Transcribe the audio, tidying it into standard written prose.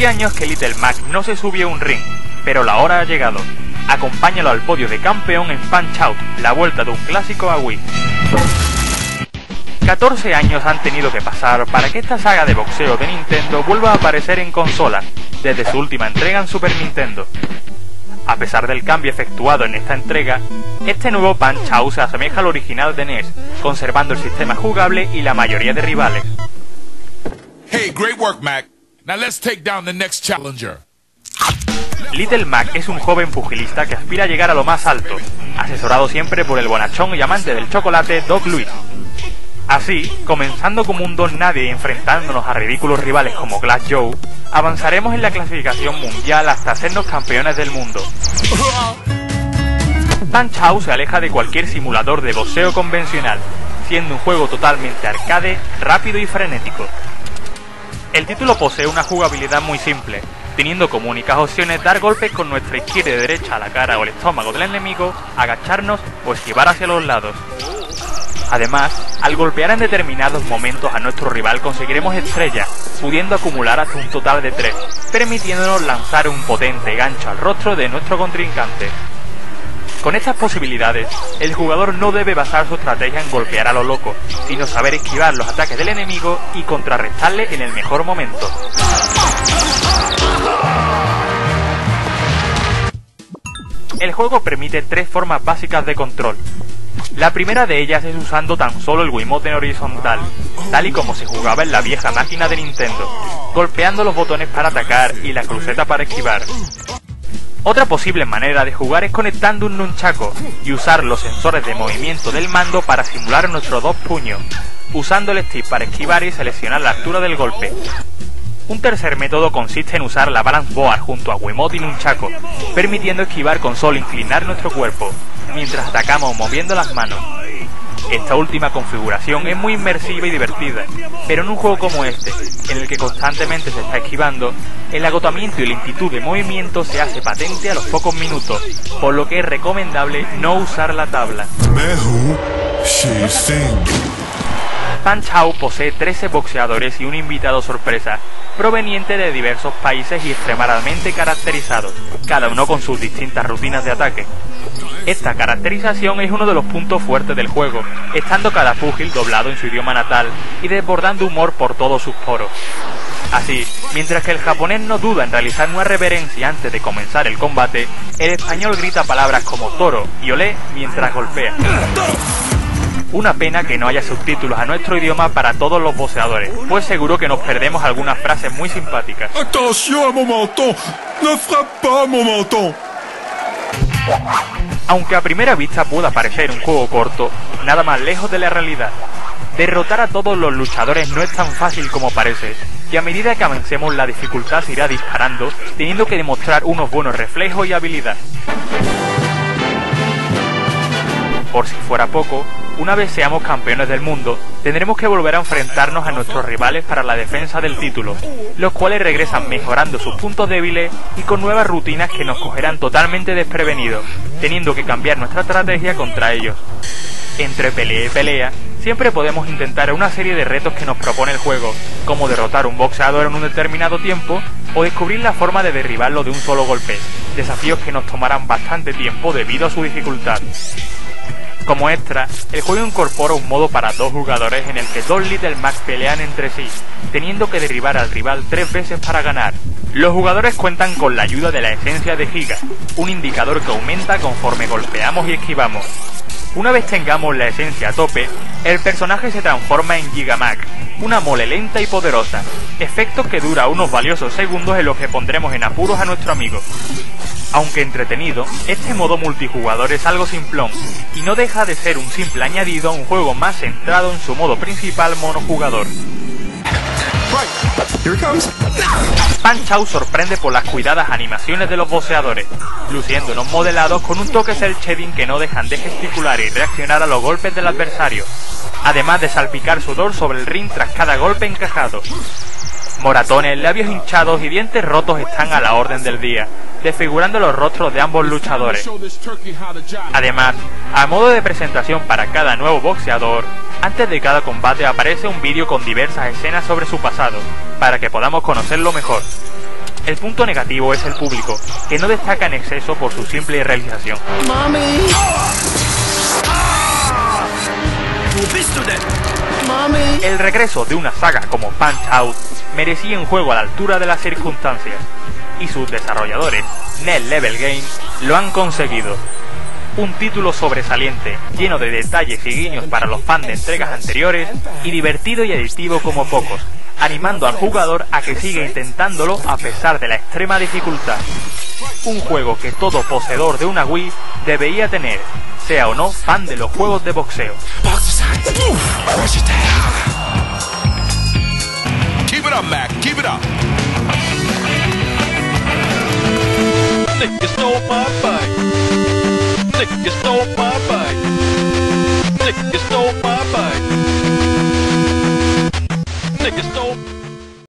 Hacía años que Little Mac no se subía a un ring, pero la hora ha llegado. Acompáñalo al podio de campeón en Punch-Out!!, la vuelta de un clásico a Wii. 14 años han tenido que pasar para que esta saga de boxeo de Nintendo vuelva a aparecer en consolas, desde su última entrega en Super Nintendo. A pesar del cambio efectuado en esta entrega, este nuevo Punch-Out! Se asemeja al original de NES, conservando el sistema jugable y la mayoría de rivales. Hey, great work, Mac. Now let's take down the next challenger. Little Mac es un joven pugilista que aspira a llegar a lo más alto, asesorado siempre por el bonachón y amante del chocolate Doc Louis. Así, comenzando como un don nadie y enfrentándonos a ridículos rivales como Glass Joe, avanzaremos en la clasificación mundial hasta hacernos campeones del mundo. Punch-Out! Se aleja de cualquier simulador de boxeo convencional, siendo un juego totalmente arcade, rápido y frenético. El título posee una jugabilidad muy simple, teniendo como únicas opciones dar golpes con nuestra izquierda y derecha a la cara o el estómago del enemigo, agacharnos o esquivar hacia los lados. Además, al golpear en determinados momentos a nuestro rival conseguiremos estrellas, pudiendo acumular hasta un total de 3, permitiéndonos lanzar un potente gancho al rostro de nuestro contrincante. Con estas posibilidades, el jugador no debe basar su estrategia en golpear a lo loco, sino saber esquivar los ataques del enemigo y contrarrestarle en el mejor momento. El juego permite 3 formas básicas de control. La primera de ellas es usando tan solo el Wiimote en horizontal, tal y como se jugaba en la vieja máquina de Nintendo, golpeando los botones para atacar y la cruceta para esquivar. Otra posible manera de jugar es conectando un nunchaku y usar los sensores de movimiento del mando para simular nuestros 2 puños, usando el stick para esquivar y seleccionar la altura del golpe. Un tercer método consiste en usar la Balance Board junto a Wiimote y nunchaku, permitiendo esquivar con solo inclinar nuestro cuerpo, mientras atacamos moviendo las manos. Esta última configuración es muy inmersiva y divertida, pero en un juego como este, en el que constantemente se está esquivando, el agotamiento y lentitud de movimiento se hace patente a los pocos minutos, por lo que es recomendable no usar la tabla. Punch-Out! Posee 13 boxeadores y un invitado sorpresa, proveniente de diversos países y extremadamente caracterizados, cada uno con sus distintas rutinas de ataque. Esta caracterización es uno de los puntos fuertes del juego, estando cada púgil doblado en su idioma natal y desbordando humor por todos sus poros. Así, mientras que el japonés no duda en realizar una reverencia antes de comenzar el combate, el español grita palabras como toro y olé mientras golpea. Una pena que no haya subtítulos a nuestro idioma para todos los boxeadores, pues seguro que nos perdemos algunas frases muy simpáticas. ¡Atención a mon menton! ¡Ne frappe pas mon menton! Aunque a primera vista pueda parecer un juego corto, nada más lejos de la realidad. Derrotar a todos los luchadores no es tan fácil como parece, y a medida que avancemos la dificultad se irá disparando, teniendo que demostrar unos buenos reflejos y habilidad. Por si fuera poco, una vez seamos campeones del mundo, tendremos que volver a enfrentarnos a nuestros rivales para la defensa del título, los cuales regresan mejorando sus puntos débiles y con nuevas rutinas que nos cogerán totalmente desprevenidos, teniendo que cambiar nuestra estrategia contra ellos. Entre pelea y pelea, siempre podemos intentar una serie de retos que nos propone el juego, como derrotar a un boxeador en un determinado tiempo o descubrir la forma de derribarlo de un solo golpe, desafíos que nos tomarán bastante tiempo debido a su dificultad. Como extra, el juego incorpora un modo para 2 jugadores en el que 2 Little Mac pelean entre sí, teniendo que derribar al rival 3 veces para ganar. Los jugadores cuentan con la ayuda de la esencia de Giga, un indicador que aumenta conforme golpeamos y esquivamos. Una vez tengamos la esencia a tope, el personaje se transforma en Giga Mac, una mole lenta y poderosa, efecto que dura unos valiosos segundos en los que pondremos en apuros a nuestro amigo. Aunque entretenido, este modo multijugador es algo simplón, y no deja de ser un simple añadido a un juego más centrado en su modo principal monojugador. Punch-Out! Sorprende por las cuidadas animaciones de los boxeadores, luciendo unos modelados con un toque cel shading que no dejan de gesticular y reaccionar a los golpes del adversario, además de salpicar sudor sobre el ring tras cada golpe encajado. Moratones, labios hinchados y dientes rotos están a la orden del día, desfigurando los rostros de ambos luchadores. Además, a modo de presentación para cada nuevo boxeador, antes de cada combate aparece un vídeo con diversas escenas sobre su pasado, para que podamos conocerlo mejor. El punto negativo es el público, que no destaca en exceso por su simple realización. ¡Mami! El regreso de una saga como Punch-Out! Merecía un juego a la altura de las circunstancias, y sus desarrolladores, Net Level Games, lo han conseguido. Un título sobresaliente, lleno de detalles y guiños para los fans de entregas anteriores, y divertido y adictivo como pocos, animando al jugador a que siga intentándolo a pesar de la extrema dificultad. Un juego que todo poseedor de una Wii debería tener, sea o no fan de los juegos de boxeo. Keep it up, Mac. Keep it up. Nigga stole my bike. Nigga stole my bike. Nigga stole my bike. Nigga stole.